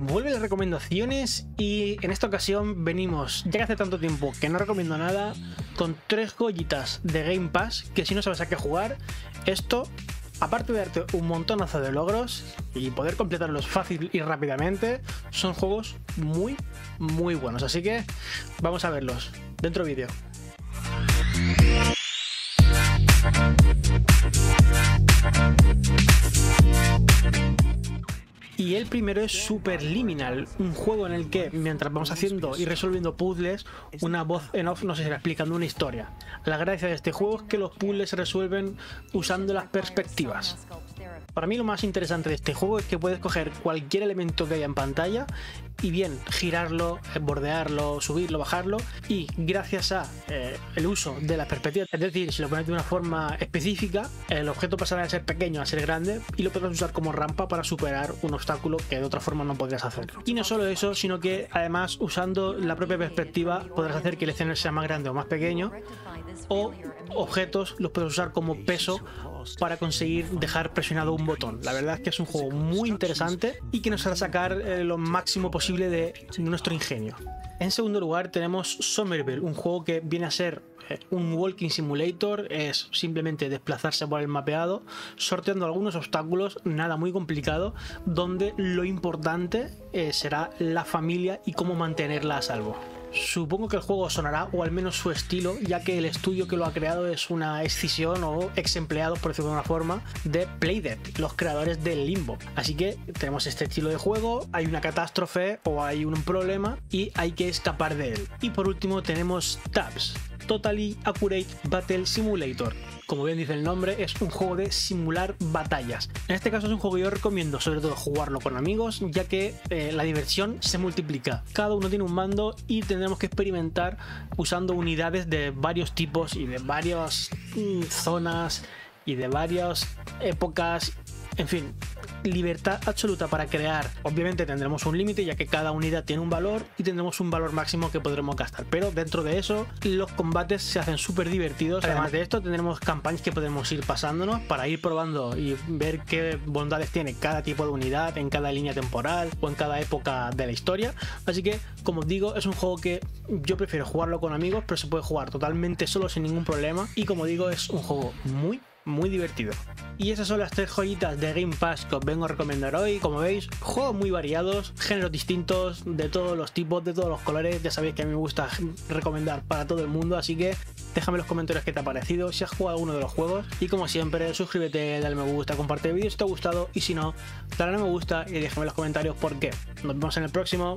Vuelven las recomendaciones y en esta ocasión venimos, ya que hace tanto tiempo que no recomiendo nada, con tres joyitas de Game Pass que si no sabes a qué jugar, esto, aparte de darte un montonazo de logros y poder completarlos fácil y rápidamente, son juegos muy, muy buenos. Así que vamos a verlos dentro vídeo. Y el primero es Superliminal, un juego en el que mientras vamos haciendo y resolviendo puzzles, una voz en off nos irá explicando una historia. La gracia de este juego es que los puzzles se resuelven usando las perspectivas. Para mí lo más interesante de este juego es que puedes coger cualquier elemento que haya en pantalla y bien girarlo, bordearlo, subirlo, bajarlo, y gracias a el uso de las perspectivas, es decir, si lo pones de una forma específica, el objeto pasará de ser pequeño a ser grande y lo podrás usar como rampa para superar un obstáculo que de otra forma no podrías hacer. Y no solo eso, sino que además usando la propia perspectiva podrás hacer que el escenario sea más grande o más pequeño, o objetos los puedes usar como peso para conseguir dejar presionado un botón. La verdad es que es un juego muy interesante y que nos hará sacar lo máximo posible de nuestro ingenio. En segundo lugar tenemos Somerville, un juego que viene a ser un walking simulator, es simplemente desplazarse por el mapeado, sorteando algunos obstáculos, nada muy complicado, donde lo importante será la familia y cómo mantenerla a salvo. Supongo que el juego sonará, o al menos su estilo, ya que el estudio que lo ha creado es una escisión o ex empleados, por decirlo de una forma, de Playdead, los creadores de Limbo. Así que tenemos este estilo de juego, hay una catástrofe o hay un problema y hay que escapar de él. Y por último tenemos Tabs, Totally Accurate Battle Simulator. Como bien dice el nombre, es un juego de simular batallas. En este caso es un juego que yo recomiendo sobre todo jugarlo con amigos, ya que la diversión se multiplica. Cada uno tiene un mando y tendremos que experimentar usando unidades de varios tipos y de varias zonas y de varias épocas. En fin, libertad absoluta para crear. Obviamente tendremos un límite, ya que cada unidad tiene un valor y tendremos un valor máximo que podremos gastar, pero dentro de eso los combates se hacen súper divertidos. Además de esto tendremos campañas que podemos ir pasándonos para ir probando y ver qué bondades tiene cada tipo de unidad en cada línea temporal o en cada época de la historia. Así que, como os digo, es un juego que yo prefiero jugarlo con amigos, pero se puede jugar totalmente solo sin ningún problema y, como digo, es un juego muy divertido. Y esas son las tres joyitas de Game Pass que os vengo a recomendar hoy. Como veis, juegos muy variados, géneros distintos, de todos los tipos, de todos los colores. Ya sabéis que a mí me gusta recomendar para todo el mundo, así que déjame en los comentarios qué te ha parecido, si has jugado alguno de los juegos. Y como siempre, suscríbete, dale me gusta, comparte el vídeo si te ha gustado, y si no, dale me gusta y déjame en los comentarios por qué. Nos vemos en el próximo.